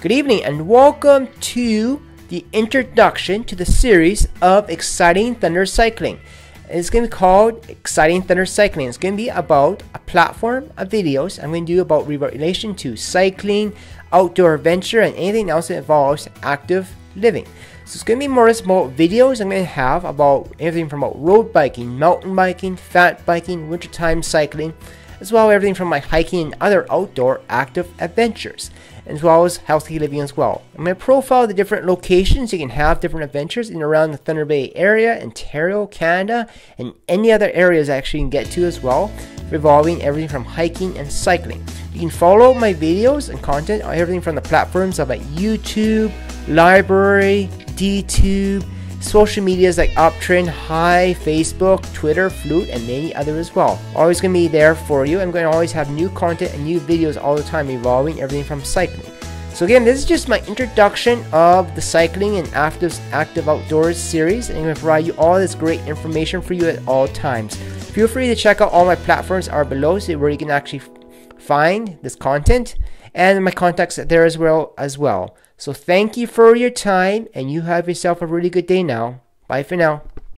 Good evening and welcome to the introduction to the series of Exciting Thunder Cycling. It's going to be called Exciting Thunder Cycling. It's going to be about a platform of videos I'm going to do about relation to cycling, outdoor adventure, and anything else that involves active living. So it's going to be more about videos I'm going to have about everything from about road biking, mountain biking, fat biking, wintertime cycling, as well as everything from like hiking and other outdoor active adventures, as well as healthy living as well. I'm going to profile the different locations you can have different adventures in around the Thunder Bay area, Ontario, Canada, and any other areas I actually can get to as well, revolving everything from hiking and cycling. You can follow my videos and content on everything from the platforms of like YouTube, LBRY, DTube, social medias like Uptrennd, Hi, Facebook, Twitter, Flote, and many others as well. Always going to be there for you. I'm going to always have new content and new videos all the time involving everything from cycling. So again, this is just my introduction of the cycling and active outdoors series, and I'm going to provide you all this great information for you at all times. Feel free to check out all my platforms are below, so where you can actually find this content and my contacts there as well So thank you for your time, and you have yourself a really good day now. Bye for now.